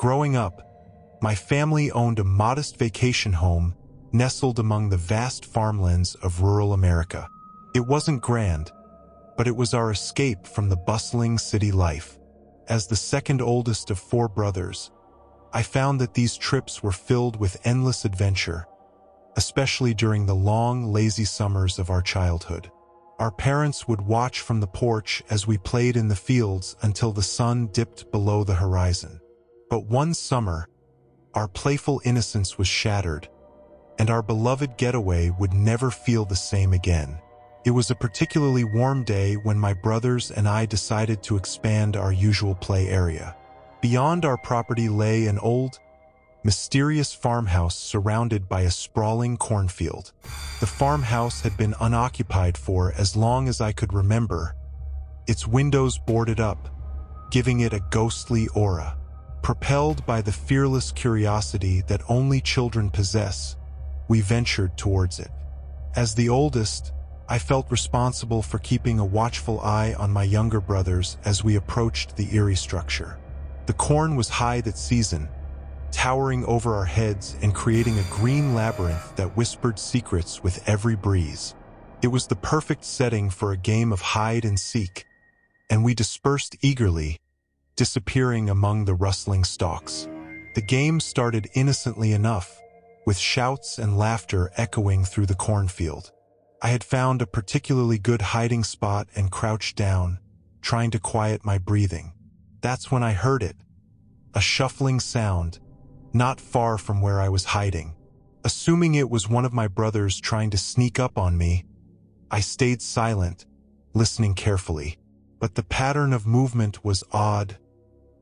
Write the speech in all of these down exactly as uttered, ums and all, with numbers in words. Growing up, my family owned a modest vacation home nestled among the vast farmlands of rural America. It wasn't grand, but it was our escape from the bustling city life. As the second oldest of four brothers, I found that these trips were filled with endless adventure, especially during the long, lazy summers of our childhood. Our parents would watch from the porch as we played in the fields until the sun dipped below the horizon. But one summer, our playful innocence was shattered, and our beloved getaway would never feel the same again. It was a particularly warm day when my brothers and I decided to expand our usual play area. Beyond our property lay an old, mysterious farmhouse surrounded by a sprawling cornfield. The farmhouse had been unoccupied for as long as I could remember, its windows boarded up, giving it a ghostly aura. Propelled by the fearless curiosity that only children possess, we ventured towards it. As the oldest, I felt responsible for keeping a watchful eye on my younger brothers as we approached the eerie structure. The corn was high that season, towering over our heads and creating a green labyrinth that whispered secrets with every breeze. It was the perfect setting for a game of hide and seek, and we dispersed eagerly, disappearing among the rustling stalks. The game started innocently enough, with shouts and laughter echoing through the cornfield. I had found a particularly good hiding spot and crouched down, trying to quiet my breathing. That's when I heard it, a shuffling sound, not far from where I was hiding. Assuming it was one of my brothers trying to sneak up on me, I stayed silent, listening carefully. But the pattern of movement was odd,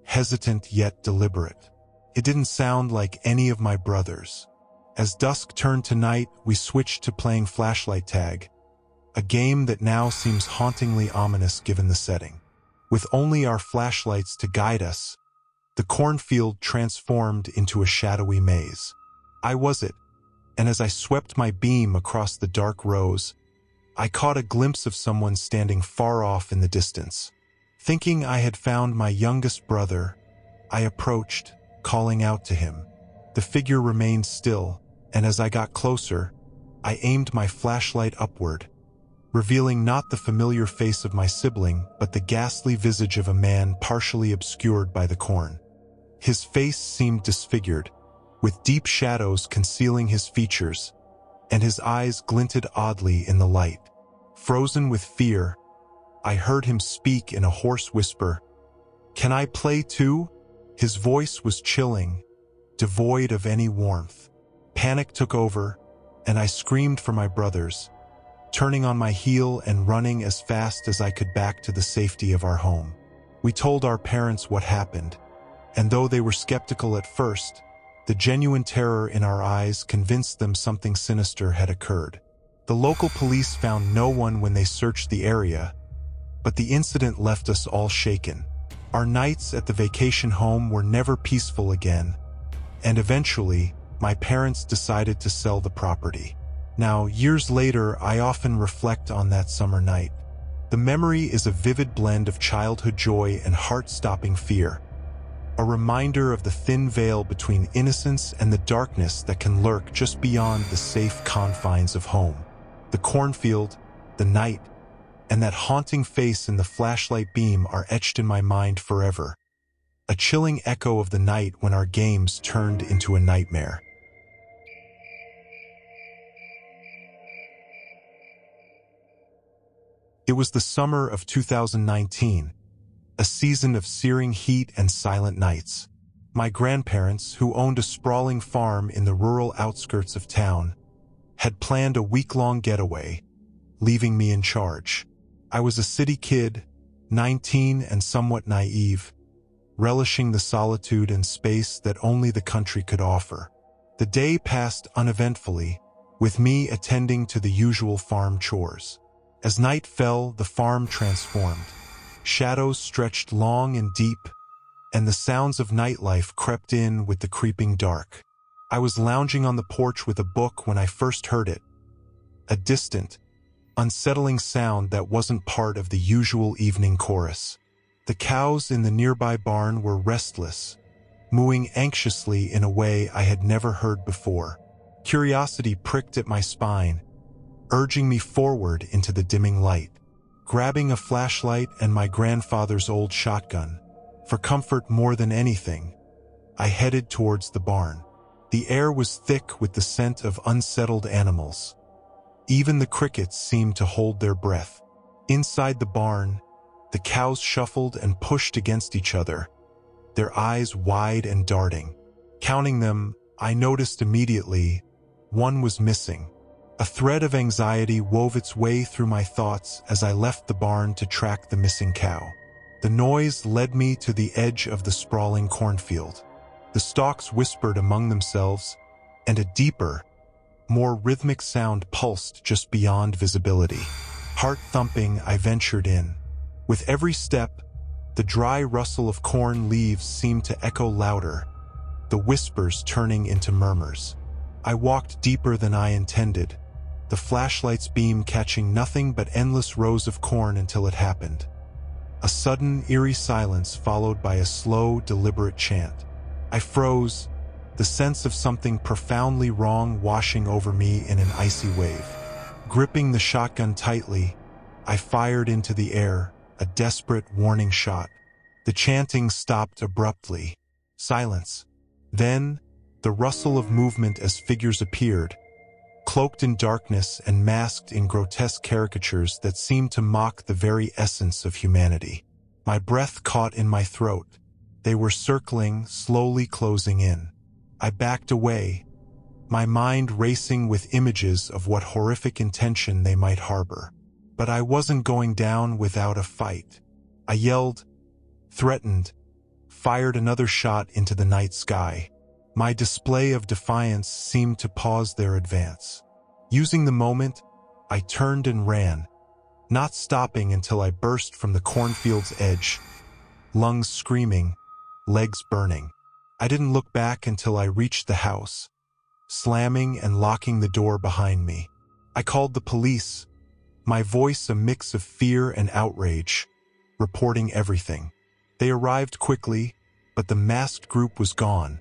hesitant yet deliberate. It didn't sound like any of my brothers. As dusk turned to night, we switched to playing flashlight tag, a game that now seems hauntingly ominous given the setting. With only our flashlights to guide us, the cornfield transformed into a shadowy maze. I was it, and as I swept my beam across the dark rows, I caught a glimpse of someone standing far off in the distance. Thinking I had found my youngest brother, I approached, calling out to him. The figure remained still, and as I got closer, I aimed my flashlight upward, revealing not the familiar face of my sibling, but the ghastly visage of a man partially obscured by the corn. His face seemed disfigured, with deep shadows concealing his features, and his eyes glinted oddly in the light. Frozen with fear, I heard him speak in a hoarse whisper. "Can I play too?" His voice was chilling, devoid of any warmth. Panic took over, and I screamed for my brothers, turning on my heel and running as fast as I could back to the safety of our home. We told our parents what happened, and though they were skeptical at first, the genuine terror in our eyes convinced them something sinister had occurred. The local police found no one when they searched the area, but the incident left us all shaken. Our nights at the vacation home were never peaceful again, and eventually, my parents decided to sell the property. Now, years later, I often reflect on that summer night. The memory is a vivid blend of childhood joy and heart-stopping fear, a reminder of the thin veil between innocence and the darkness that can lurk just beyond the safe confines of home. The cornfield, the night, and that haunting face in the flashlight beam are etched in my mind forever. A chilling echo of the night when our games turned into a nightmare. It was the summer of two thousand nineteen, a season of searing heat and silent nights. My grandparents, who owned a sprawling farm in the rural outskirts of town, had planned a week-long getaway, leaving me in charge. I was a city kid, nineteen and somewhat naive, relishing the solitude and space that only the country could offer. The day passed uneventfully, with me attending to the usual farm chores. As night fell, the farm transformed. Shadows stretched long and deep, and the sounds of nightlife crept in with the creeping dark. I was lounging on the porch with a book when I first heard it, a distant, unsettling sound that wasn't part of the usual evening chorus. The cows in the nearby barn were restless, mooing anxiously in a way I had never heard before. Curiosity pricked at my spine, urging me forward into the dimming light. Grabbing a flashlight and my grandfather's old shotgun, for comfort more than anything, I headed towards the barn. The air was thick with the scent of unsettled animals. Even the crickets seemed to hold their breath. Inside the barn, the cows shuffled and pushed against each other, their eyes wide and darting. Counting them, I noticed immediately one was missing. A thread of anxiety wove its way through my thoughts as I left the barn to track the missing cow. The noise led me to the edge of the sprawling cornfield. The stalks whispered among themselves, and a deeper, more rhythmic sound pulsed just beyond visibility. Heart thumping, I ventured in. With every step, the dry rustle of corn leaves seemed to echo louder, the whispers turning into murmurs. I walked deeper than I intended, the flashlight's beam catching nothing but endless rows of corn until it happened. A sudden, eerie silence followed by a slow, deliberate chant. I froze, the sense of something profoundly wrong washing over me in an icy wave. Gripping the shotgun tightly, I fired into the air, a desperate warning shot. The chanting stopped abruptly. Silence. Then, the rustle of movement as figures appeared, cloaked in darkness and masked in grotesque caricatures that seemed to mock the very essence of humanity. My breath caught in my throat. They were circling, slowly closing in. I backed away, my mind racing with images of what horrific intention they might harbor. But I wasn't going down without a fight. I yelled, threatened, fired another shot into the night sky. My display of defiance seemed to pause their advance. Using the moment, I turned and ran, not stopping until I burst from the cornfield's edge, lungs screaming, legs burning. I didn't look back until I reached the house, slamming and locking the door behind me. I called the police, my voice a mix of fear and outrage, reporting everything. They arrived quickly, but the masked group was gone,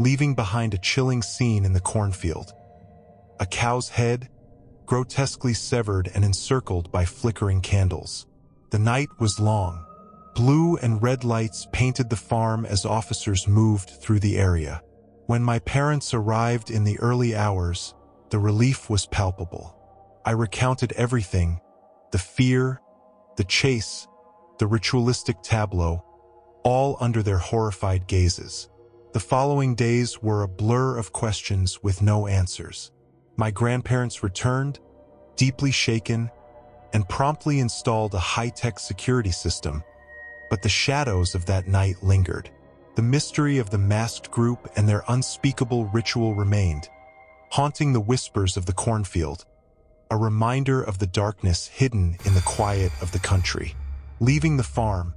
leaving behind a chilling scene in the cornfield. A cow's head, grotesquely severed and encircled by flickering candles. The night was long. Blue and red lights painted the farm as officers moved through the area. When my parents arrived in the early hours, the relief was palpable. I recounted everything, the fear, the chase, the ritualistic tableau, all under their horrified gazes. The following days were a blur of questions with no answers. My grandparents returned, deeply shaken, and promptly installed a high-tech security system, but the shadows of that night lingered. The mystery of the masked group and their unspeakable ritual remained, haunting the whispers of the cornfield, a reminder of the darkness hidden in the quiet of the country. Leaving the farm,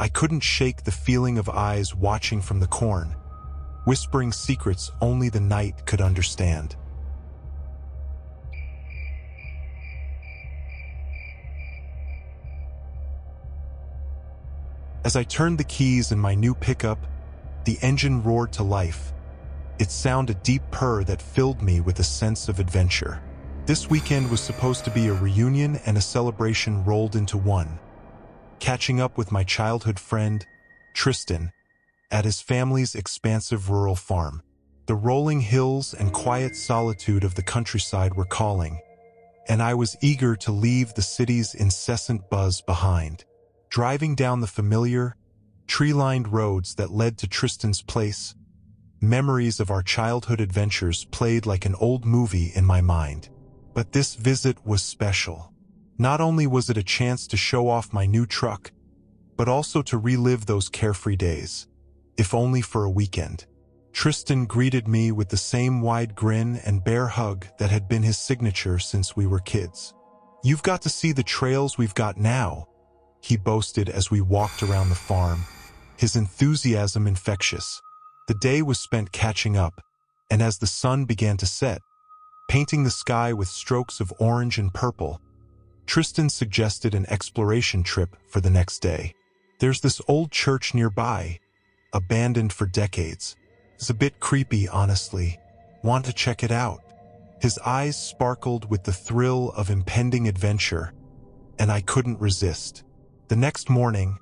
I couldn't shake the feeling of eyes watching from the corn, whispering secrets only the night could understand. As I turned the keys in my new pickup, the engine roared to life. It sounded a deep purr that filled me with a sense of adventure. This weekend was supposed to be a reunion and a celebration rolled into one, catching up with my childhood friend, Tristan, at his family's expansive rural farm. The rolling hills and quiet solitude of the countryside were calling, and I was eager to leave the city's incessant buzz behind. Driving down the familiar, tree-lined roads that led to Tristan's place, memories of our childhood adventures played like an old movie in my mind. But this visit was special. Not only was it a chance to show off my new truck, but also to relive those carefree days, if only for a weekend. Tristan greeted me with the same wide grin and bear hug that had been his signature since we were kids. "You've got to see the trails we've got now," he boasted as we walked around the farm, his enthusiasm infectious. The day was spent catching up, and as the sun began to set, painting the sky with strokes of orange and purple, Tristan suggested an exploration trip for the next day. "There's this old church nearby, abandoned for decades. It's a bit creepy, honestly. Want to check it out? His eyes sparkled with the thrill of impending adventure, and I couldn't resist. The next morning,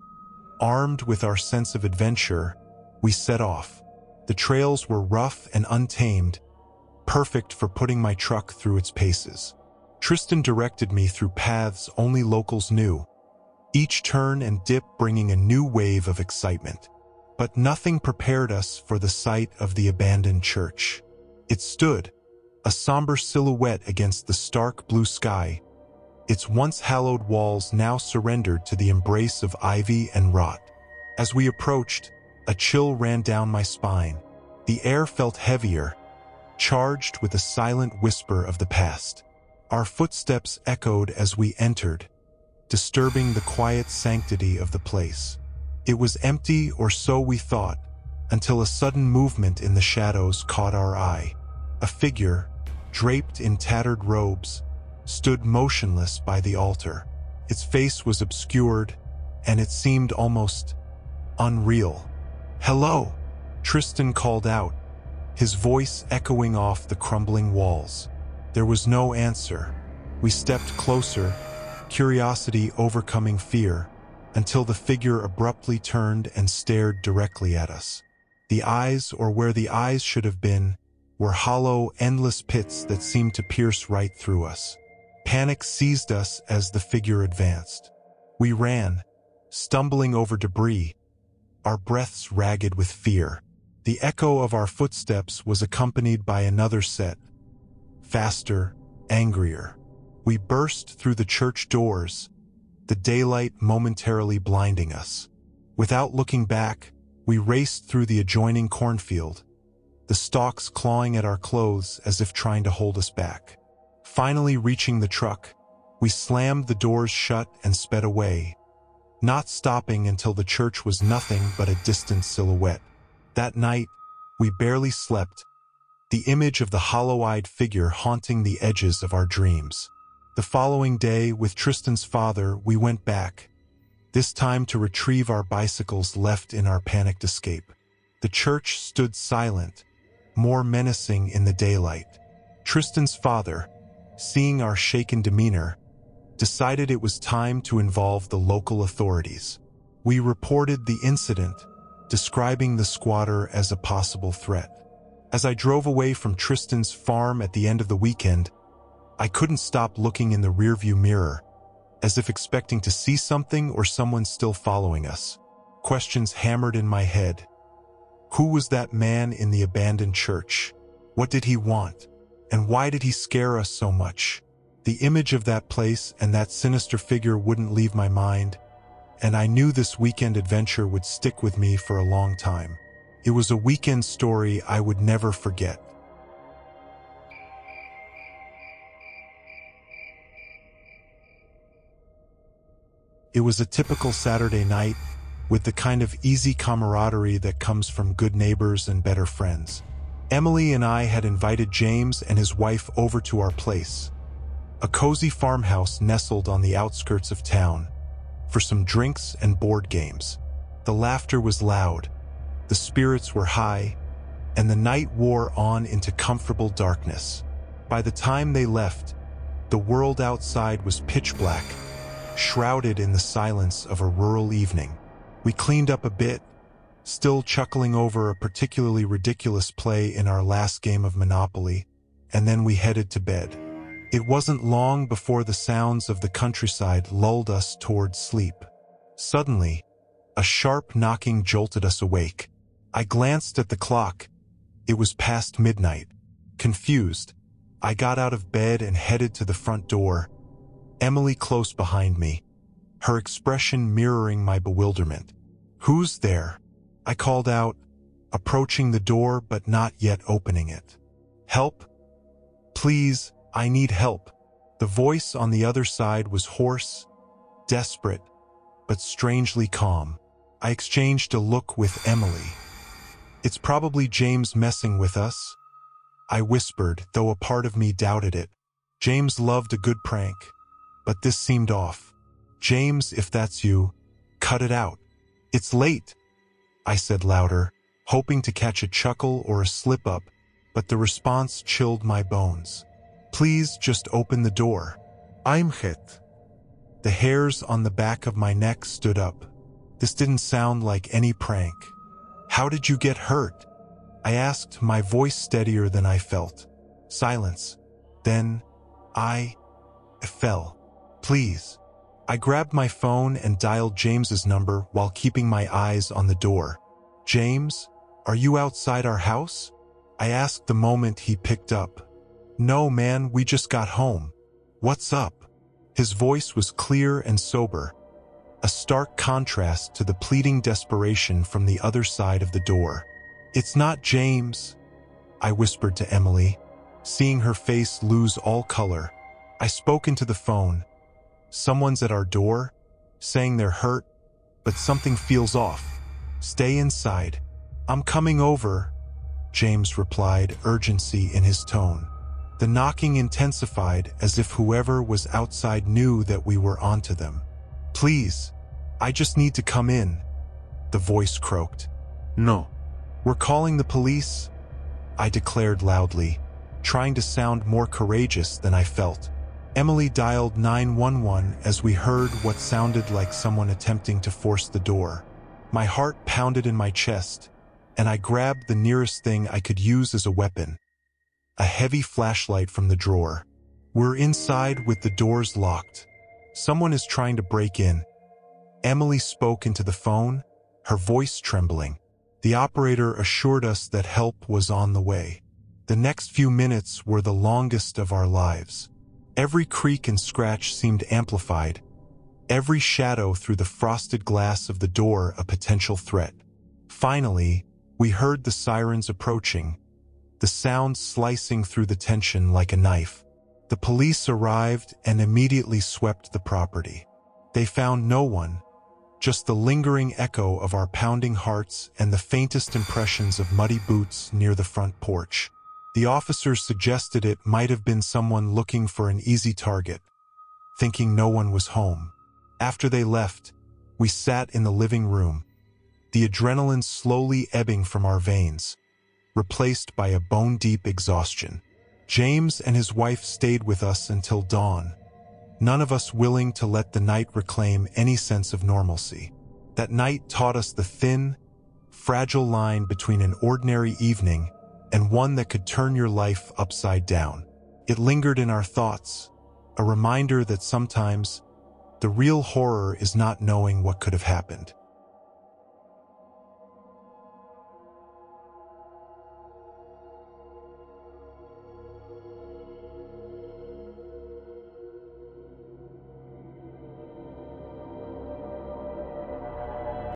armed with our sense of adventure, we set off. The trails were rough and untamed, perfect for putting my truck through its paces. Tristan directed me through paths only locals knew, each turn and dip bringing a new wave of excitement. But nothing prepared us for the sight of the abandoned church. It stood, a somber silhouette against the stark blue sky, its once hallowed walls now surrendered to the embrace of ivy and rot. As we approached, a chill ran down my spine. The air felt heavier, charged with a silent whisper of the past. Our footsteps echoed as we entered, disturbing the quiet sanctity of the place. It was empty, or so we thought, until a sudden movement in the shadows caught our eye. A figure, draped in tattered robes, stood motionless by the altar. Its face was obscured, and it seemed almost unreal. "Hello," Tristan called out, his voice echoing off the crumbling walls. There was no answer. We stepped closer, curiosity overcoming fear, until the figure abruptly turned and stared directly at us. The eyes, or where the eyes should have been, were hollow, endless pits that seemed to pierce right through us. Panic seized us as the figure advanced. We ran, stumbling over debris, our breaths ragged with fear. The echo of our footsteps was accompanied by another set, faster, angrier. We burst through the church doors, the daylight momentarily blinding us. Without looking back, we raced through the adjoining cornfield, the stalks clawing at our clothes as if trying to hold us back. Finally reaching the truck, we slammed the doors shut and sped away, not stopping until the church was nothing but a distant silhouette. That night, we barely slept, the image of the hollow-eyed figure haunting the edges of our dreams. The following day, with Tristan's father, we went back, this time to retrieve our bicycles left in our panicked escape. The church stood silent, more menacing in the daylight. Tristan's father, seeing our shaken demeanor, decided it was time to involve the local authorities. We reported the incident, describing the squatter as a possible threat. As I drove away from Tristan's farm at the end of the weekend, I couldn't stop looking in the rearview mirror, as if expecting to see something or someone still following us. Questions hammered in my head. Who was that man in the abandoned church? What did he want? And why did he scare us so much? The image of that place and that sinister figure wouldn't leave my mind, and I knew this weekend adventure would stick with me for a long time. It was a weekend story I would never forget. It was a typical Saturday night, with the kind of easy camaraderie that comes from good neighbors and better friends. Emily and I had invited James and his wife over to our place, a cozy farmhouse nestled on the outskirts of town, for some drinks and board games. The laughter was loud, the spirits were high, and the night wore on into comfortable darkness. By the time they left, the world outside was pitch black, shrouded in the silence of a rural evening. We cleaned up a bit, still chuckling over a particularly ridiculous play in our last game of Monopoly, and then we headed to bed. It wasn't long before the sounds of the countryside lulled us toward sleep. Suddenly, a sharp knocking jolted us awake. I glanced at the clock. It was past midnight. Confused, I got out of bed and headed to the front door, Emily close behind me, her expression mirroring my bewilderment. "Who's there?" I called out, approaching the door but not yet opening it. "Help? Please, I need help." The voice on the other side was hoarse, desperate, but strangely calm. I exchanged a look with Emily. "It's probably James messing with us," I whispered, though a part of me doubted it. James loved a good prank, but this seemed off. "James, if that's you, cut it out. It's late. I said louder, hoping to catch a chuckle or a slip-up, but the response chilled my bones. Please just open the door. Heimget. The hairs on the back of my neck stood up. This didn't sound like any prank. How did you get hurt? I asked, my voice steadier than I felt. Silence. Then, I... fell. Please. I grabbed my phone and dialed James's number while keeping my eyes on the door. James, are you outside our house? I asked the moment he picked up. No, man, we just got home. What's up? His voice was clear and sober, a stark contrast to the pleading desperation from the other side of the door. It's not James, I whispered to Emily, seeing her face lose all color. I spoke into the phone. Someone's at our door, saying they're hurt, but something feels off. Stay inside. I'm coming over, James replied, urgency in his tone. The knocking intensified as if whoever was outside knew that we were onto them. Please, I just need to come in, the voice croaked. No. We're calling the police, I declared loudly, trying to sound more courageous than I felt. Emily dialed nine one one as we heard what sounded like someone attempting to force the door. My heart pounded in my chest, and I grabbed the nearest thing I could use as a weapon, a heavy flashlight from the drawer. We're inside with the doors locked. Someone is trying to break in. Emily spoke into the phone, her voice trembling. The operator assured us that help was on the way. The next few minutes were the longest of our lives. Every creak and scratch seemed amplified, every shadow through the frosted glass of the door a potential threat. Finally, we heard the sirens approaching, the sound slicing through the tension like a knife. The police arrived and immediately swept the property. They found no one, just the lingering echo of our pounding hearts and the faintest impressions of muddy boots near the front porch. The officers suggested it might have been someone looking for an easy target, thinking no one was home. After they left, we sat in the living room, the adrenaline slowly ebbing from our veins, replaced by a bone-deep exhaustion. James and his wife stayed with us until dawn, none of us willing to let the night reclaim any sense of normalcy. That night taught us the thin, fragile line between an ordinary evening and one that could turn your life upside down. It lingered in our thoughts, a reminder that sometimes the real horror is not knowing what could have happened.